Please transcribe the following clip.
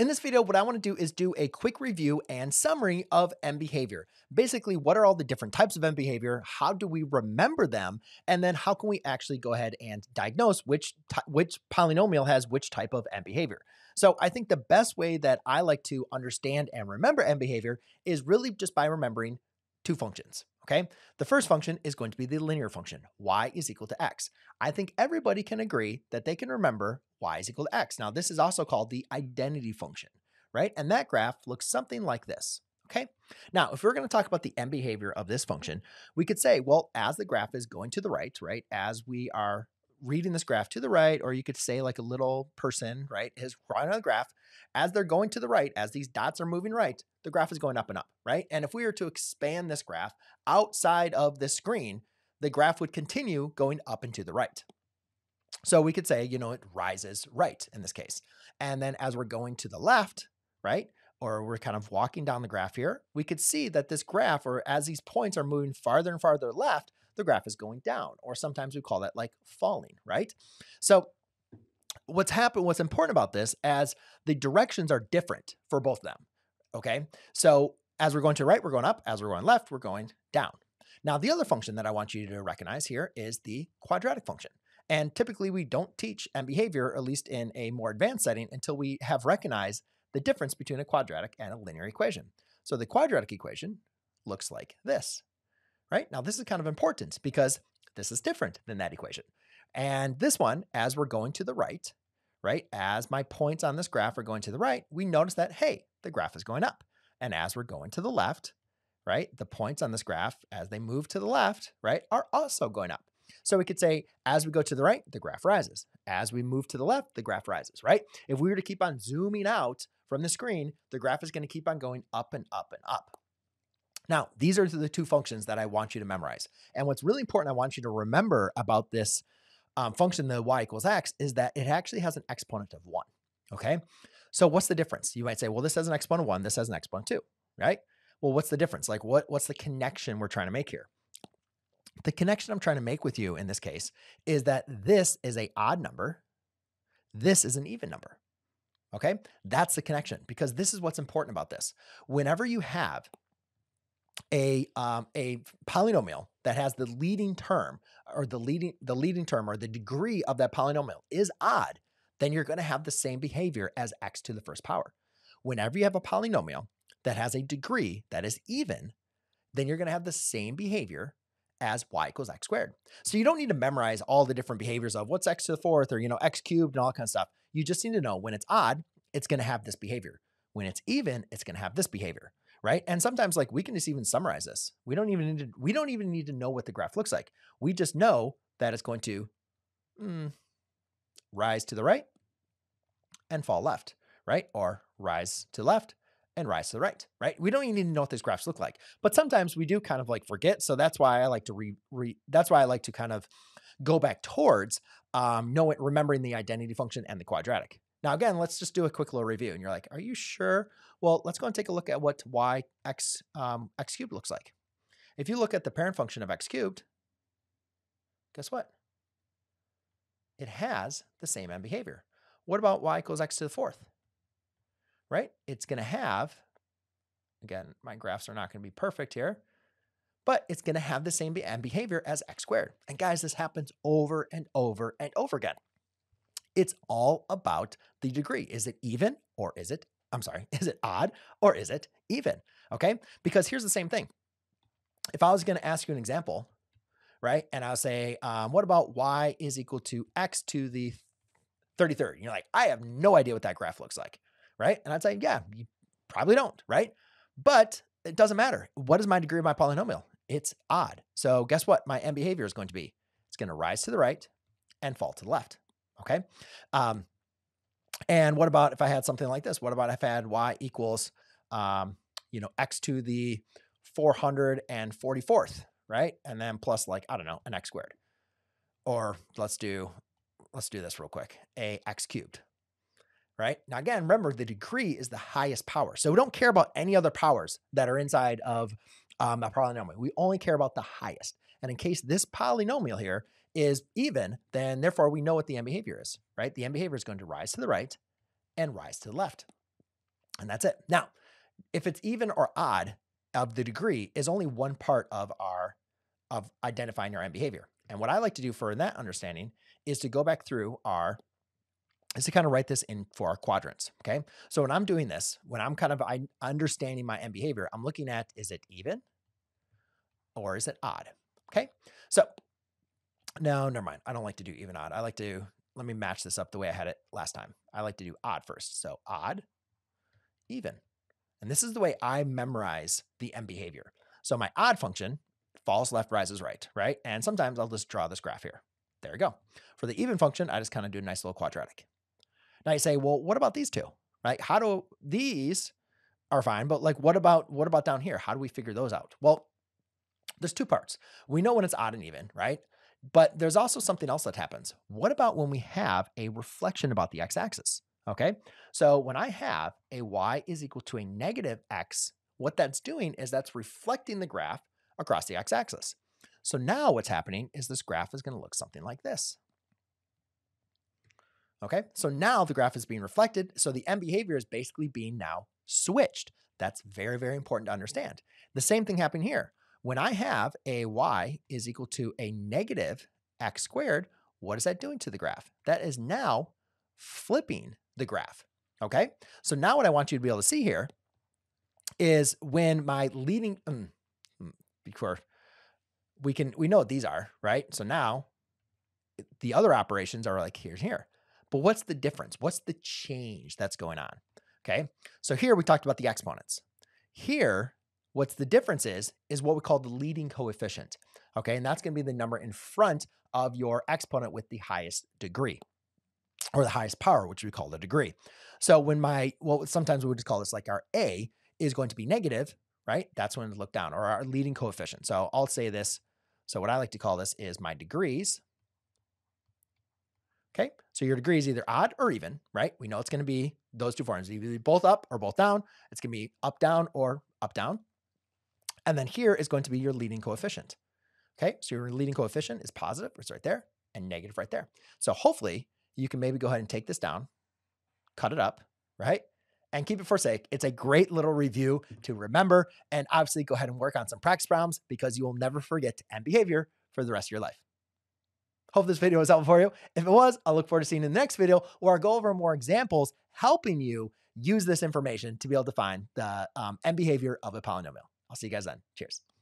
In this video, what I want to do is do a quick review and summary of mBehavior. Basically, what are all the different types of mBehavior? How do we remember them? And then how can we actually go ahead and diagnose which polynomial has which type of mBehavior? So I think the best way that I like to understand and remember mBehavior is really just by remembering two functions. Okay. The first function is going to be the linear function. Y is equal to X. I think everybody can agree that they can remember Y is equal to X. Now this is also called the identity function, right? And that graph looks something like this. Okay. Now, if we're going to talk about the mBehavior of this function, we could say, well, as the graph is going to the right? As we are reading this graph to the right, or you could say like a little person, right, is running on the graph. As they're going to the right, as these dots are moving right, the graph is going up and up, right? And if we were to expand this graph outside of this screen, the graph would continue going up and to the right. So we could say, you know, it rises right in this case. And then as we're going to the left, right, or we're kind of walking down the graph here, we could see that this graph, or as these points are moving farther and farther left, the graph is going down, or sometimes we call that like falling, right? So what's important about this as the directions are different for both of them. Okay. So as we're going to the right, we're going up. As we're going left, we're going down. Now, the other function that I want you to recognize here is the quadratic function. And typically we don't teach mBehavior, at least in a more advanced setting, until we have recognized the difference between a quadratic and a linear equation. So the quadratic equation looks like this. Right? Now, this is kind of important because this is different than that equation. And this one, as we're going to the right? As my points on this graph are going to the right, we notice that, hey, the graph is going up. And as we're going to the left, right, the points on this graph, as they move to the left, right, are also going up. So we could say, as we go to the right, the graph rises. As we move to the left, the graph rises, right? If we were to keep on zooming out from the screen, the graph is going to keep on going up and up and up. Now, these are the two functions that I want you to memorize. And what's really important I want you to remember about this function, the y equals x, is that it actually has an exponent of 1, okay? So what's the difference? You might say, well, this has an exponent of 1, this has an exponent of 2, right? Well, what's the difference? Like what's the connection we're trying to make here? The connection I'm trying to make with you in this case is that this is an odd number, this is an even number, okay? That's the connection, because this is what's important about this. Whenever you have a polynomial that has the leading term or the leading term or the degree of that polynomial is odd, then you're going to have the same behavior as x to the first power. Whenever you have a polynomial that has a degree that is even, then you're going to have the same behavior as y equals x squared. So you don't need to memorize all the different behaviors of what's x to the fourth or, you know, x cubed and all that kind of stuff. You just need to know when it's odd, it's going to have this behavior. When it's even, it's going to have this behavior. Right? And sometimes like we can just even summarize this. We don't even need to know what the graph looks like. We just know that it's going to rise to the right and fall left, right? Or rise to the left and rise to the right, right? We don't even need to know what these graphs look like, but sometimes we do kind of like forget. So that's why I like to kind of go back towards, remembering the identity function and the quadratic. Now, again, let's just do a quick little review. And you're like, are you sure? Well, let's go and take a look at what x cubed looks like. If you look at the parent function of x cubed, guess what? It has the same mBehavior. What about y equals x to the fourth? Right? It's going to have, again, my graphs are not going to be perfect here, but it's going to have the same mBehavior as x squared. And guys, this happens over and over and over again. It's all about the degree. Is it even or is it odd or is it even? Okay. Because here's the same thing. If I was going to ask you an example, right? And I'll say, what about y is equal to x to the 33rd? And you're like, I have no idea what that graph looks like. Right. And I'd say, yeah, you probably don't. Right. But it doesn't matter. What is my degree of my polynomial? It's odd. So guess what? My mBehavior is going to be, it's going to rise to the right and fall to the left. Okay. And what about if I had something like this? What about if I had y equals, x to the 444th, right? And then plus like, I don't know, an x squared, or let's do this real quick. A x cubed, right? Now, again, remember the degree is the highest power. So we don't care about any other powers that are inside of a polynomial. We only care about the highest. And in case this polynomial here is even, then therefore we know what the mBehavior is, right? The mBehavior is going to rise to the right and rise to the left. And that's it. Now, if it's even or odd of the degree is only one part of identifying our end behavior. And what I like to do for that understanding is to go back through is to kind of write this in for our quadrants, okay? So when I'm doing this, when I'm kind of understanding my end behavior, I'm looking at, is it even or is it odd, okay? So no, never mind. I don't like to do even odd. I like to, let me match this up the way I had it last time. I like to do odd first. So odd, even. And this is the way I memorize the end behavior. So my odd function, falls left, rises right, right? And sometimes I'll just draw this graph here. There you go. For the even function, I just kind of do a nice little quadratic. Now you say, well, what about these two, right? How do these are fine, but like, what about down here? How do we figure those out? Well, there's two parts. We know when it's odd and even, right? But there's also something else that happens. What about when we have a reflection about the x-axis, okay? So when I have a y is equal to a negative x, what that's doing is that's reflecting the graph across the x-axis. So now what's happening is this graph is going to look something like this. Okay, so now the graph is being reflected. So the end behavior is basically being now switched. That's very, very important to understand. The same thing happened here. When I have a y is equal to a negative x squared, what is that doing to the graph? That is now flipping the graph. Okay, so now what I want you to be able to see here is when my leading, we know what these are, right? So now the other operations are like here and here, but what's the difference? What's the change that's going on? Okay. So here we talked about the exponents. Here, what's the difference is what we call the leading coefficient. Okay. And that's going to be the number in front of your exponent with the highest degree or the highest power, which we call the degree. So when sometimes we would just call this like our A is going to be negative, right? That's when we look down, or our leading coefficient. So I'll say this. So what I like to call this is my degrees. Okay. So your degree is either odd or even, right? We know it's going to be those two forms, either both up or both down. It's going to be up, down, or up, down. And then here is going to be your leading coefficient. Okay. So your leading coefficient is positive. It's right there, and negative right there. So hopefully you can maybe go ahead and take this down, cut it up, right? And keep it for sake. It's a great little review to remember. And obviously go ahead and work on some practice problems because you will never forget end behavior for the rest of your life. Hope this video was helpful for you. If it was, I'll look forward to seeing you in the next video where I'll go over more examples helping you use this information to be able to find the end behavior of a polynomial. I'll see you guys then. Cheers.